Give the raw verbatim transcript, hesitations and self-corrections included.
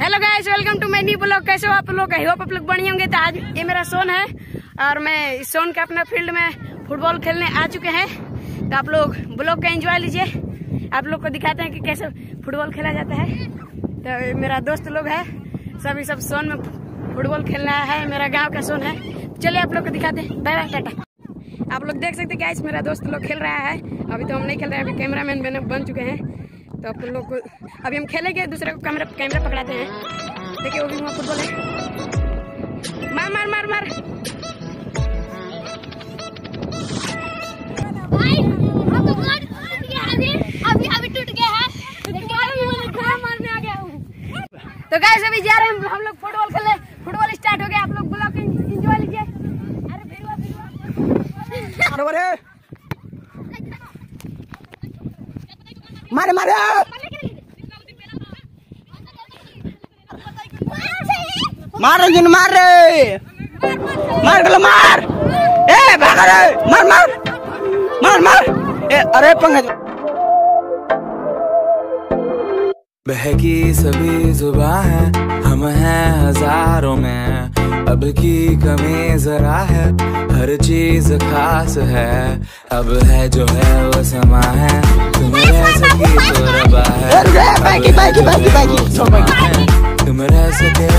Hello guys, welcome to my new blog. कैसे हो आप लोग? आई होप आप लोग बढ़िया होंगे। तो आज ये मेरा सोन है और मैं इस सोन के अपना फील्ड में फुटबॉल खेलने आ चुके हैं। तो आप लोग ब्लॉग का एंजॉय लीजिए, आप लोग को दिखाते हैं कि कैसे फुटबॉल खेला जाता है। तो मेरा दोस्त लोग है, सभी सब सोन में फुटबॉल खेलना है। मेरा गाँव का सोन है। चलिए आप लोग को दिखाते हैं। Bye bye, tata. आप लोग देख सकते हैं गाइस, मेरा दोस्त लोग खेल रहा है। अभी तो हम नहीं खेल रहे हैं, अभी कैमरा मैन बन चुके हैं। तो आप लोग को अभी हम खेलेंगे, दूसरे को कैमरा कैमरा पकड़ाते हैं। देखिए वो भी वहाँ फुटबॉल है। मार मार मार मार भाई, अब अभी अभी टूट गया है। मारने आ गया हूँ। तो गाइस अभी जा रहे हैं हम लोग फुटबॉल खेलने। फुटबॉल स्टार्ट हो गया। आप लोग ब्लॉग एंजॉय लीजिए। अरे मारे मारे मार रंजन, मार रे, मार गलो, मार ए भाग रे, मार मार मार मार ए। अरे पंकज बहकी सभी जुबां है, हम हैं हजारों में, अब की कमी जरा है, हर चीज खास है, अब है जो है वो समा है, तुम रह सके तो रबा है, तुम रह सके